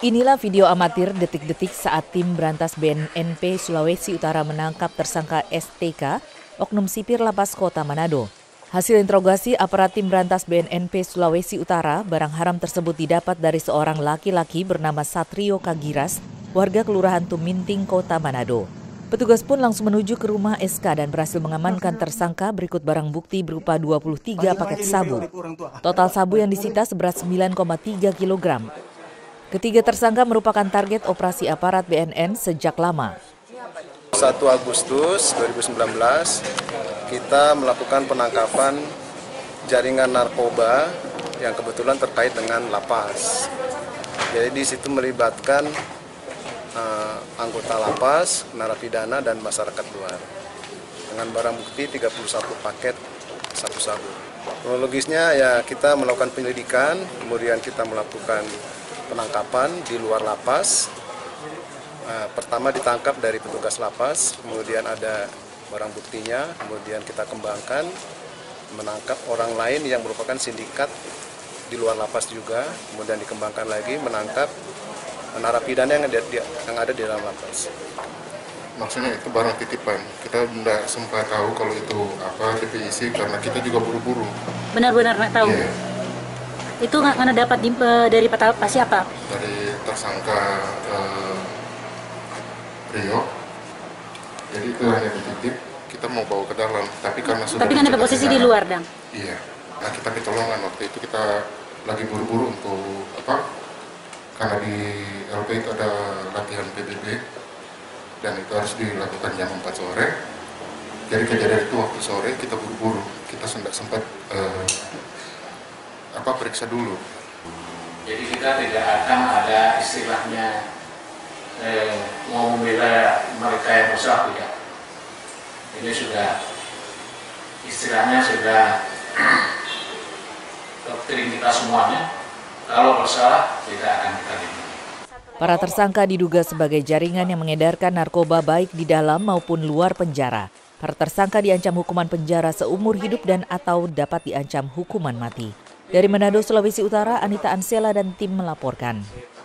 Inilah video amatir detik-detik saat tim berantas BNNP Sulawesi Utara menangkap tersangka STK, Oknum Sipir Lapas Kota Manado. Hasil interogasi aparat tim berantas BNNP Sulawesi Utara, barang haram tersebut didapat dari seorang laki-laki bernama Satrio Kagiras, warga Kelurahan Tuminting, Kota Manado. Petugas pun langsung menuju ke rumah SK dan berhasil mengamankan tersangka berikut barang bukti berupa 23 paket sabu. Total sabu yang disita seberat 9,3 kg. Ketiga tersangka merupakan target operasi aparat BNN sejak lama. 1 Agustus 2019 kita melakukan penangkapan jaringan narkoba yang kebetulan terkait dengan lapas. Jadi di situ melibatkan anggota lapas, narapidana, dan masyarakat luar. Dengan barang bukti 31 paket sabu-sabu. Kronologisnya ya kita melakukan penyelidikan, kemudian kita melakukan penangkapan di luar lapas. Pertama ditangkap dari petugas lapas, kemudian ada barang buktinya, kemudian kita kembangkan, menangkap orang lain yang merupakan sindikat di luar lapas juga, kemudian dikembangkan lagi, menangkap narapidana yang ada di dalam lapas. Maksudnya itu barang titipan, kita tidak sempat tahu kalau itu apa diisi karena kita juga buru-buru. Benar-benar nggak tahu. Yeah. Itu karena dapat dari siapa? Dari tersangka Rio. Jadi itu hanya dititip, kita mau bawa ke dalam. Tapi karena sudah. Tapi kan ada posisi di luar, Dang. Iya. Nah, kita ditolongan waktu itu, kita lagi buru-buru untuk apa? Karena di LP itu ada latihan PBB dan itu harus dilakukan jam 4 sore. Jadi kejadian itu waktu sore kita buru-buru, kita sempat periksa dulu. Jadi kita tidak akan ada istilahnya mau membela mereka yang bersalah, tidak. Ini sudah istilahnya sudah doktrin kita semuanya. Kalau bersalah tidak akan kita lindungi. Para tersangka diduga sebagai jaringan yang mengedarkan narkoba baik di dalam maupun luar penjara. Para tersangka diancam hukuman penjara seumur hidup dan atau dapat diancam hukuman mati. Dari Manado, Sulawesi Utara, Anita Ansela dan tim melaporkan.